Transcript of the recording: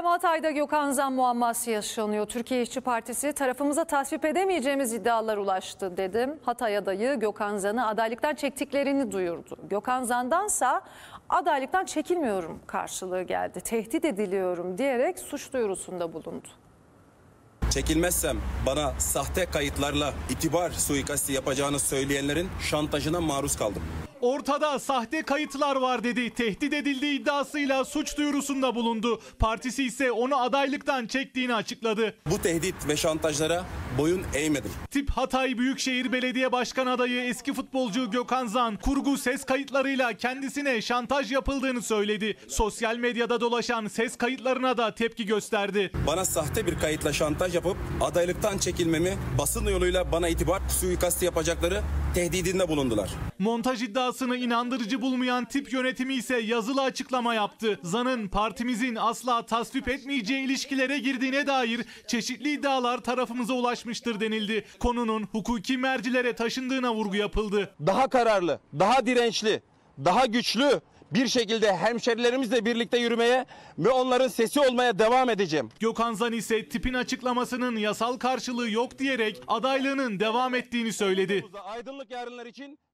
Efendim Hatay'da Gökhan Zan muamması yaşanıyor. Türkiye İşçi Partisi tarafımıza tasvip edemeyeceğimiz iddialar ulaştı dedi. HATAY adayı Gökhan Zan'ı adaylıktan çektiklerini duyurdu. Gökhan Zan'dansa adaylıktan çekilmiyorum karşılığı geldi. Tehdit ediliyorum diyerek suç duyurusunda bulundu. Çekilmezsem bana sahte kayıtlarla itibar suikasti yapacağını söyleyenlerin şantajına maruz kaldım. Ortada sahte kayıtlar var dedi. Tehdit edildiği iddiasıyla suç duyurusunda bulundu. Partisi ise onu adaylıktan çektiğini açıkladı. Bu tehdit ve şantajlara boyun eğmedim. Tip Hatay Büyükşehir Belediye Başkan adayı eski futbolcu Gökhan Zan kurgu ses kayıtlarıyla kendisine şantaj yapıldığını söyledi. Sosyal medyada dolaşan ses kayıtlarına da tepki gösterdi. Bana sahte bir kayıtla şantaj yapıp adaylıktan çekilmemi, basın yoluyla bana itibar suikastı yapacakları tehdidinde bulundular. Montaj iddiasını inandırıcı bulmayan tip yönetimi ise yazılı açıklama yaptı. Zan'ın partimizin asla tasvip etmeyeceği ilişkilere girdiğine dair çeşitli iddialar tarafımıza ulaşmıştır denildi. Konunun hukuki mercilere taşındığına vurgu yapıldı. Daha kararlı, daha dirençli, daha güçlü bir şekilde hemşerilerimizle birlikte yürümeye ve onların sesi olmaya devam edeceğim. Gökhan Zan ise tipin açıklamasının yasal karşılığı yok diyerek adaylığının devam ettiğini söyledi. Aydınlık yarınlar için